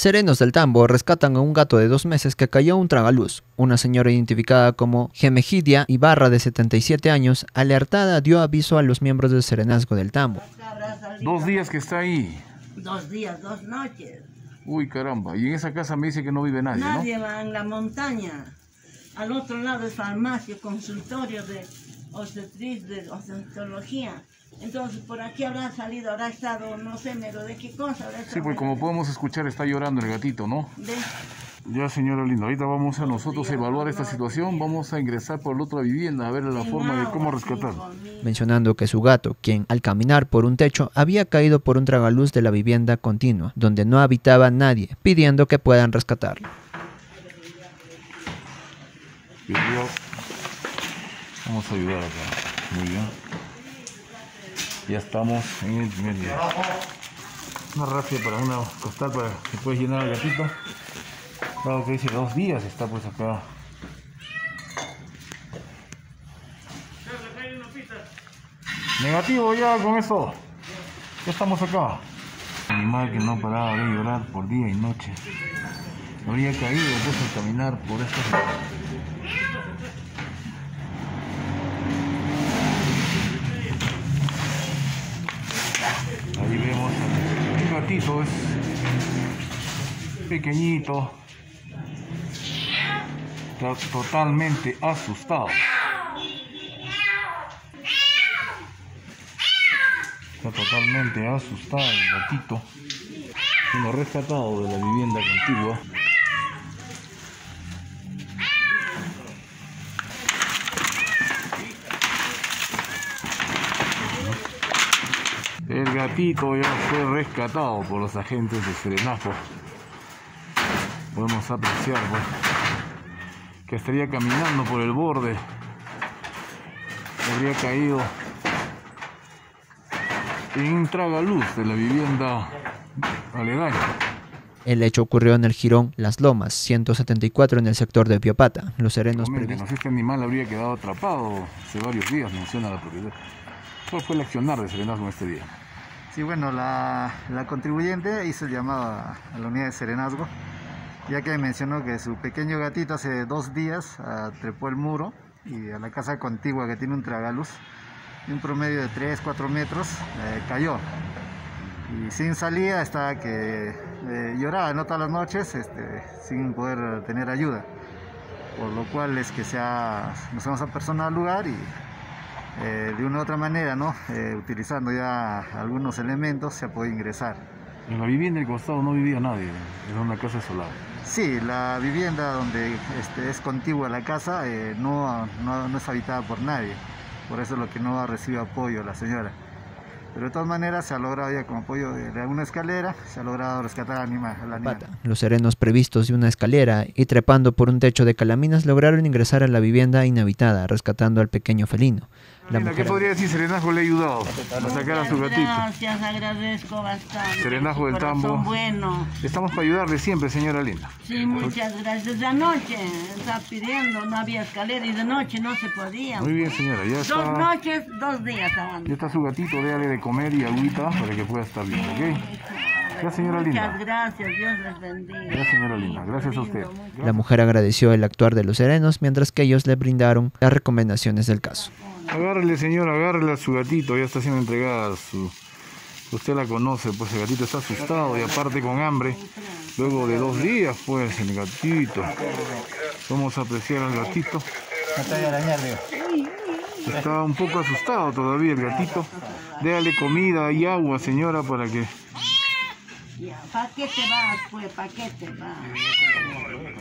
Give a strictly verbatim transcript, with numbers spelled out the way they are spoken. Serenos del Tambo rescatan a un gato de dos meses que cayó a un tragaluz. Una señora identificada como Hemegidia Ibarra, de setenta y siete años, alertada dio aviso a los miembros del Serenazgo del Tambo. Dos días que está ahí. Dos días, dos noches. Uy, caramba. Y en esa casa me dice que no vive nadie, ¿no? Nadie va en la montaña. Al otro lado es farmacia, consultorio de obstetriz, de obstetrología. Entonces, por aquí habrá salido, habrá estado, no sé, pero de qué cosa. Sí, pues como podemos escuchar, está llorando el gatito, ¿no? De... Ya, señora linda, ahorita vamos a nosotros a evaluar esta situación. Vamos a ingresar por la otra vivienda a ver la forma de cómo rescatarlo. Mencionando que su gato, quien al caminar por un techo había caído por un tragaluz de la vivienda continua, donde no habitaba nadie, pidiendo que puedan rescatarlo. Vamos a ayudar acá. Muy bien. Ya estamos en el primer día. Una rafia para una costal para que puedas llenar el gatito. Claro que dice dos días está pues acá. Negativo ya con eso. Ya estamos acá. Animal que no paraba de llorar por día y noche. Habría caído después al caminar por estas. Ahí vemos el gatito, es pequeñito, está totalmente asustado. Está totalmente asustado el gatito, siendo rescatado de la vivienda contigua. El gatito ya fue rescatado por los agentes de Serenazgo. Podemos apreciar pues, que estaría caminando por el borde. Habría caído en un tragaluz de la vivienda aledaña. El hecho ocurrió en el Girón Las Lomas, ciento setenta y cuatro, en el sector de Piopata. Los serenos previstos. Este animal habría quedado atrapado hace varios días, menciona la propiedad. ¿Cuál fue el accionar de Serenazgo este día? Sí, bueno, la, la contribuyente hizo el llamado a, a la unidad de Serenazgo, ya que mencionó que su pequeño gatito hace dos días trepó el muro y a la casa contigua, que tiene un tragaluz de un promedio de tres, cuatro metros, eh, cayó. Y sin salida estaba que eh, lloraba, ¿no?, todas las noches, este, sin poder tener ayuda. Por lo cual es que se ha, nos hemos apersonado al lugar y... Eh, de una u otra manera, ¿no? Eh, utilizando ya algunos elementos, se ha podido ingresar. En la vivienda del costado no vivía nadie, era una casa desolada. Sí, la vivienda donde este, es contigua a la casa eh, no, no, no es habitada por nadie, por eso es lo que no ha recibido apoyo la señora. Pero de todas maneras se ha logrado ya con apoyo de una escalera, se ha logrado rescatar al animal. Al animal. Los serenos previstos de una escalera y trepando por un techo de calaminas lograron ingresar a la vivienda inhabitada, rescatando al pequeño felino. La Mira, mujer... ¿Qué podría decir Serenazgo le ha ayudado a sacar a su gatito? Gracias, agradezco bastante. Serenazgo del Tambo. Bueno. Estamos para ayudarle siempre, señora linda. Sí, muchas gracias. De noche estaba pidiendo, no había escalera y de noche no se podía. Muy bien, señora, ya está. Dos noches, dos días avanzando. Ya está su gatito, déjale de comer y agüita para que pueda estar bien, ¿ok? Gracias, señora linda. Muchas gracias, Dios les bendiga. Gracias, señora linda, gracias a usted. Gracias. La mujer agradeció el actuar de los serenos, mientras que ellos le brindaron las recomendaciones del caso. Agárrele, señora, agárrele a su gatito, ya está siendo entregada su... Usted la conoce, pues el gatito está asustado y aparte con hambre. Luego de dos días, pues, el gatito. Vamos a apreciar al gatito. Está un poco asustado todavía el gatito. Déjale comida y agua, señora, para que... ¿Para qué te vas, pues? ¿Para qué te vas?